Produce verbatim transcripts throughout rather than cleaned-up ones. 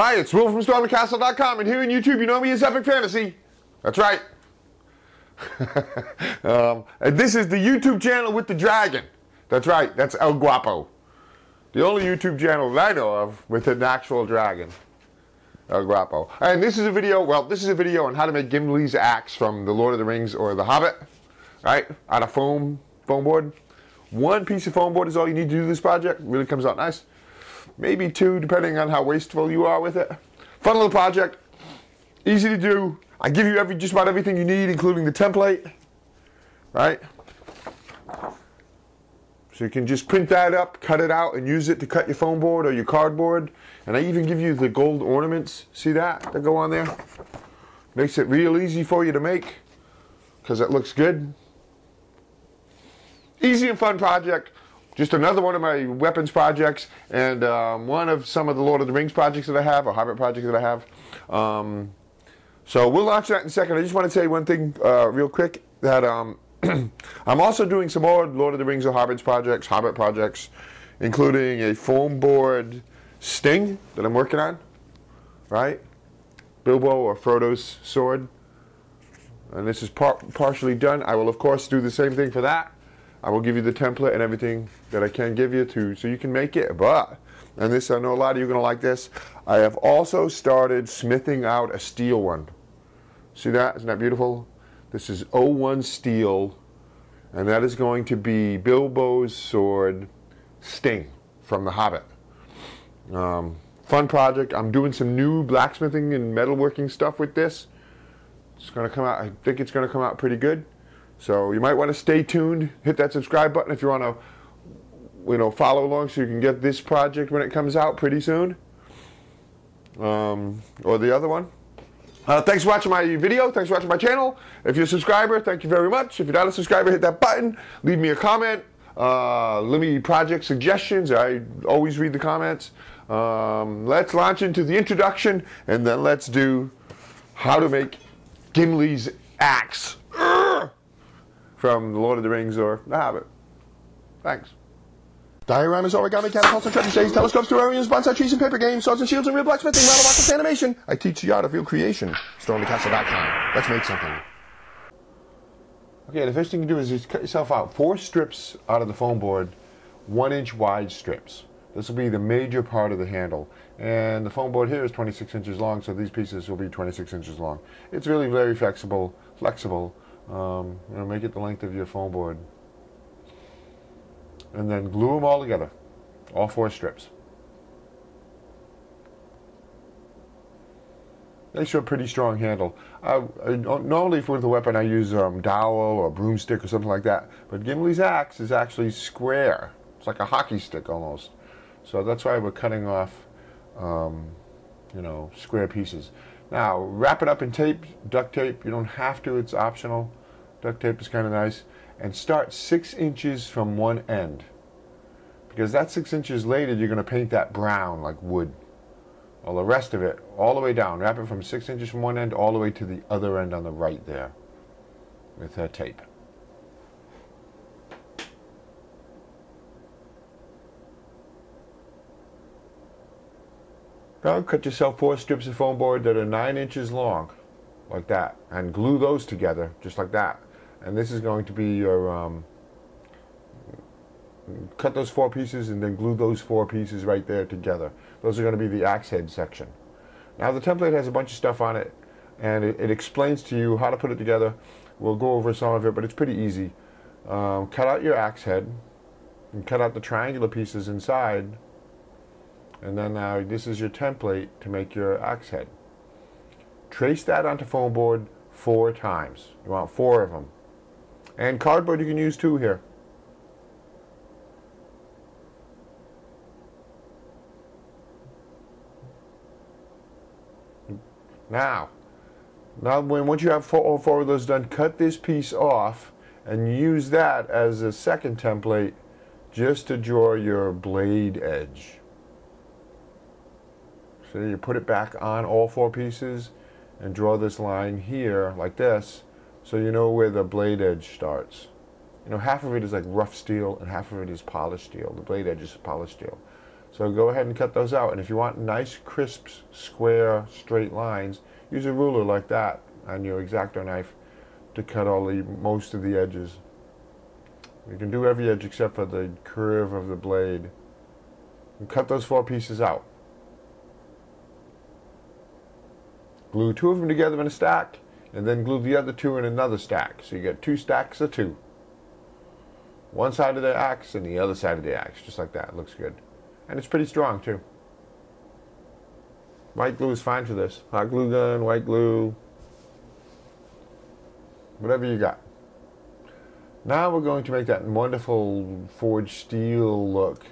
Hi, it's Will from Storm the Castle dot com, and here on YouTube you know me as Epic Fantasy. That's right. um, and this is the YouTube channel with the dragon. That's right, that's El Guapo. The only YouTube channel that I know of with an actual dragon. El Guapo. And this is a video, well, this is a video on how to make Gimli's axe from The Lord of the Rings or The Hobbit. Right? Out of foam, foam board. One piece of foam board is all you need to do this project. It really comes out nice. Maybe two, depending on how wasteful you are with it. Fun little project. Easy to do. I give you every just about everything you need, including the template. Right? So you can just print that up, cut it out, and use it to cut your foam board or your cardboard. And I even give you the gold ornaments. See that? That go on there. Makes it real easy for you to make, because it looks good. Easy and fun project. Just another one of my weapons projects, and um, one of some of the Lord of the Rings projects that I have, or Hobbit projects that I have. Um, so we'll launch that in a second. I just want to say one thing uh, real quick, that um, I'm also doing some more Lord of the Rings or Hobbits projects, Hobbit projects, including a foam board Sting that I'm working on, right? Bilbo or Frodo's sword. And this is par partially done. I will, of course, do the same thing for that. I will give you the template and everything that I can give you to, so you can make it. But, and this, I know a lot of you are going to like this, I have also started smithing out a steel one. See that? Isn't that beautiful? This is O one steel, and that is going to be Bilbo's sword Sting from The Hobbit. Um, fun project. I'm doing some new blacksmithing and metalworking stuff with this. It's going to come out, I think it's going to come out pretty good. So you might want to stay tuned, hit that subscribe button if you want to, you know, follow along so you can get this project when it comes out pretty soon. Um, or the other one. Uh, thanks for watching my video, thanks for watching my channel. If you're a subscriber, thank you very much. If you're not a subscriber, hit that button, leave me a comment, uh, leave me project suggestions, I always read the comments. Um, let's launch into the introduction, and then let's do how to make Gimli's axe from The Lord of the Rings or The Hobbit. Thanks. Dioramas, origami, catapults, and trebuchets, stays, telescopes, terrariums, bonsai trees, and paper games, swords and shields, and real blacksmithing, Robobox animation. I teach you how to feel creation. Storm the Castle dot com. Let's make something. Okay, the first thing you do is just cut yourself out. Four strips out of the foam board, one inch wide strips. This will be the major part of the handle. And the foam board here is twenty-six inches long, so these pieces will be twenty-six inches long. It's really very flexible, flexible. Um, you know, make it the length of your foam board, and then glue them all together, all four strips. Makes you a pretty strong handle. I, I, normally for the weapon I use um, dowel or broomstick or something like that, but Gimli's axe is actually square. It's like a hockey stick almost. So that's why we're cutting off, um, you know, square pieces. Now, wrap it up in tape, duct tape. You don't have to, it's optional. Duct tape is kind of nice. And start six inches from one end, because that's six inches later you're going to paint that brown like wood. All the rest of it, all the way down. Wrap it from six inches from one end all the way to the other end on the right there with uh, tape. Now cut yourself four strips of foam board that are nine inches long, like that, and glue those together, just like that. And this is going to be your, um, cut those four pieces and then glue those four pieces right there together. Those are going to be the axe head section. Now the template has a bunch of stuff on it, and it, it explains to you how to put it together. We'll go over some of it, but it's pretty easy. Um, cut out your axe head, and cut out the triangular pieces inside. And then now this is your template to make your axe head. Trace that onto foam board four times. You want four of them. And cardboard you can use two here. Now, now when, once you have four, all four of those done, cut this piece off and use that as a second template just to draw your blade edge. So you put it back on all four pieces and draw this line here like this, so you know where the blade edge starts. You know, half of it is like rough steel and half of it is polished steel. The blade edge is polished steel. So go ahead and cut those out. And if you want nice, crisp, square, straight lines, use a ruler like that on your X-acto knife to cut all the most of the edges. You can do every edge except for the curve of the blade. And cut those four pieces out. Glue two of them together in a stack, and then glue the other two in another stack. So you get two stacks of two. One side of the axe and the other side of the axe, just like that. It looks good. And it's pretty strong, too. White glue is fine for this. Hot glue gun, white glue, whatever you got. Now we're going to make that wonderful forged steel look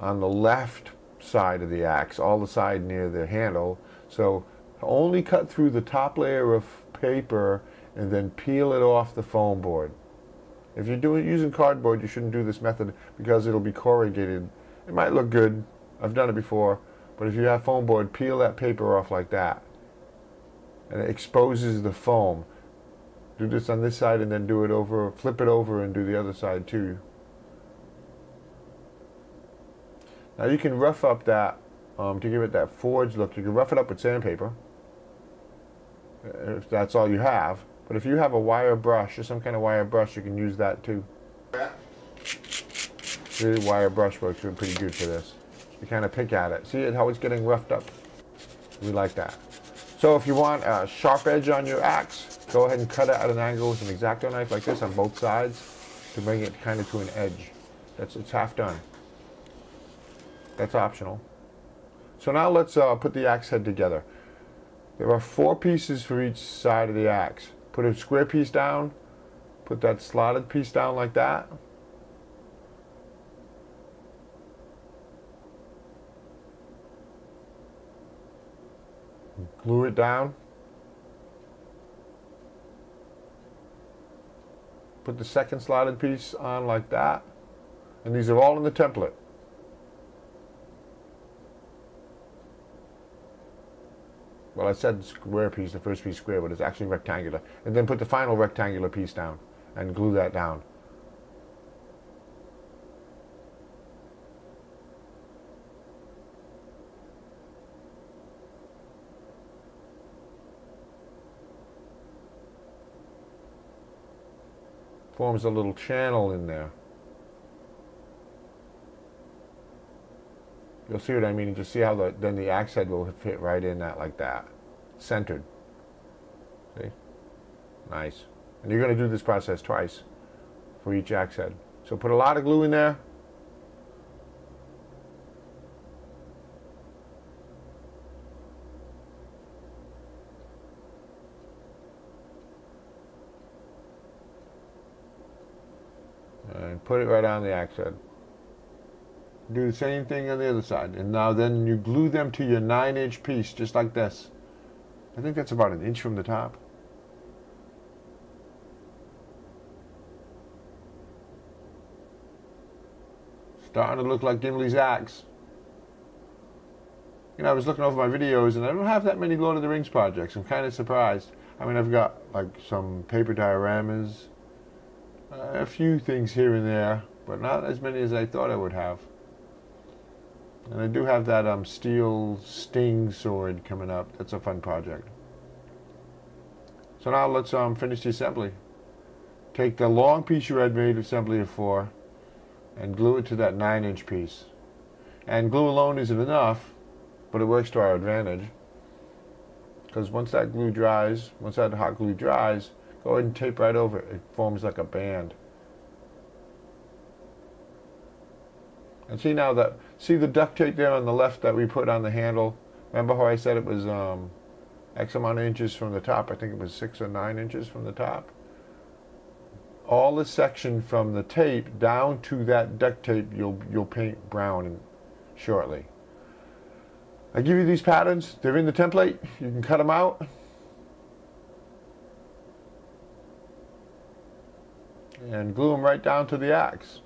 on the left side of the axe, all the side near the handle. So only cut through the top layer of paper and then peel it off the foam board. If you're doing using cardboard, you shouldn't do this method because it'll be corrugated. It might look good. I've done it before. But if you have foam board, peel that paper off like that. And it exposes the foam. Do this on this side and then do it over, flip it over and do the other side too. Now you can rough up that, um, to give it that forged look, you can rough it up with sandpaper. If that's all you have. But if you have a wire brush or some kind of wire brush, you can use that too. The wire brush works pretty good for this. You kind of pick at it. See how it's getting roughed up? We like that. So if you want a sharp edge on your axe, go ahead and cut it at an angle with an X-acto knife like this on both sides to bring it kind of to an edge. That's, it's half done. That's optional. So now let's uh, put the axe head together. There are four pieces for each side of the axe. Put a square piece down, put that slotted piece down like that. Glue it down. Put the second slotted piece on like that. And these are all in the template. Well, I said square piece, the first piece square, but it's actually rectangular. And then put the final rectangular piece down and glue that down. Forms a little channel in there. You'll see what I mean. Just see how the, then the axe head will fit right in that like that. Centered. See? Nice. And you're going to do this process twice for each axe head. So put a lot of glue in there. And put it right on the axe head. Do the same thing on the other side. And now then you glue them to your nine inch piece, just like this. I think that's about an inch from the top. Starting to look like Gimli's axe. You know, I was looking over my videos, and I don't have that many Lord of the Rings projects. I'm kind of surprised. I mean, I've got, like, some paper dioramas. Uh, a few things here and there. But not as many as I thought I would have. And I do have that um, steel Sting sword coming up. That's a fun project. So now let's um, finish the assembly. Take the long piece you had made assembly of four and glue it to that nine inch piece. And glue alone isn't enough, but it works to our advantage. Because once that glue dries, once that hot glue dries, go ahead and tape right over it. It forms like a band. And see now that, see the duct tape there on the left that we put on the handle? Remember how I said it was um, X amount of inches from the top? I think it was six or nine inches from the top. All the section from the tape down to that duct tape you'll, you'll paint brown shortly. I give you these patterns. They're in the template. You can cut them out. And glue them right down to the axe.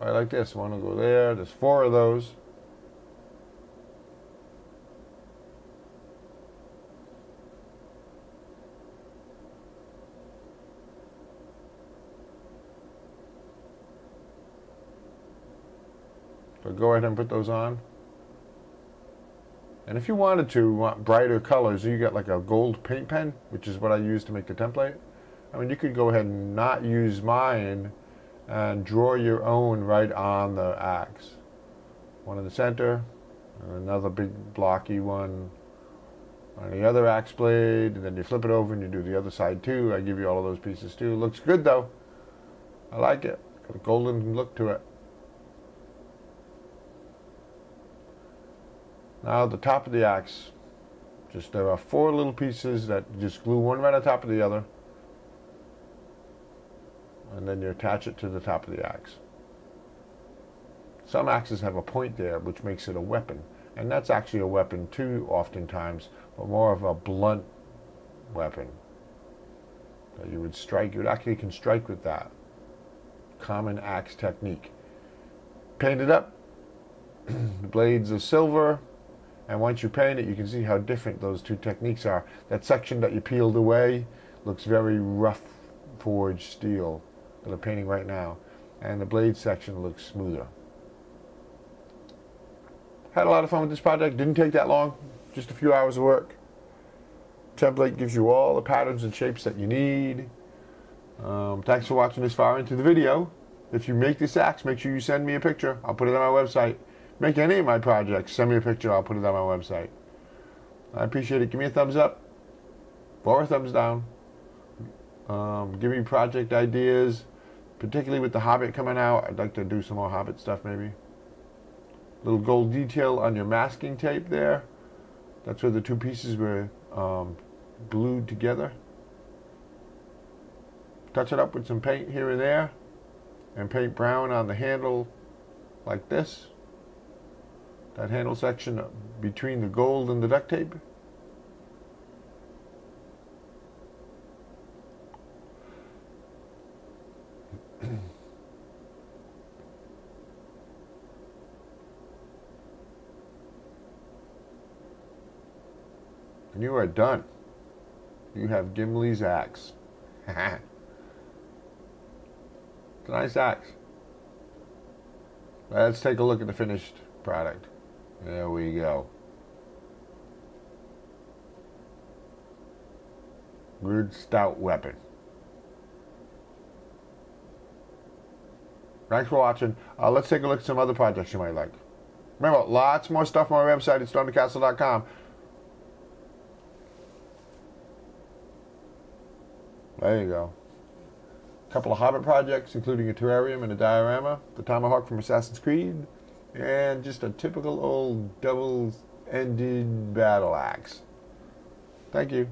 Like this, one will go there. There's four of those. So go ahead and put those on. And if you wanted to want brighter colors, you get like a gold paint pen, which is what I use to make the template. I mean, you could go ahead and not use mine and draw your own right on the axe. One in the center, and another big blocky one on the other axe blade, and then you flip it over and you do the other side too. I give you all of those pieces too. Looks good though. I like it. Got a golden look to it. Now the top of the axe, just there are four little pieces that you just glue one right on top of the other, and then you attach it to the top of the axe. Some axes have a point there, which makes it a weapon, and that's actually a weapon too oftentimes, but more of a blunt weapon that you would strike. You actually can strike with that. Common axe technique. Paint it up. The blades are silver. And once you paint it, you can see how different those two techniques are. That section that you peeled away looks very rough forged steel that I'm painting right now. And the blade section looks smoother. Had a lot of fun with this project. Didn't take that long. Just a few hours of work. Template gives you all the patterns and shapes that you need. Um, thanks for watching this far into the video. If you make this axe, make sure you send me a picture. I'll put it on my website. Make any of my projects, send me a picture, I'll put it on my website. I appreciate it. Give me a thumbs up or a thumbs down. Um, give me project ideas, particularly with The Hobbit coming out. I'd like to do some more Hobbit stuff maybe. Little gold detail on your masking tape there. That's where the two pieces were um, glued together. Touch it up with some paint here and there, and paint brown on the handle like this. That handle section between the gold and the duct tape. And you are done. You have Gimli's axe. It's a nice axe. Let's take a look at the finished product. There we go. Rude, stout weapon. Thanks for watching. Uh, let's take a look at some other projects you might like. Remember, lots more stuff on my website at Storm the Castle dot com. There you go. A couple of Hobbit projects, including a terrarium and a diorama, the tomahawk from Assassin's Creed, and just a typical old double-ended battle axe. Thank you.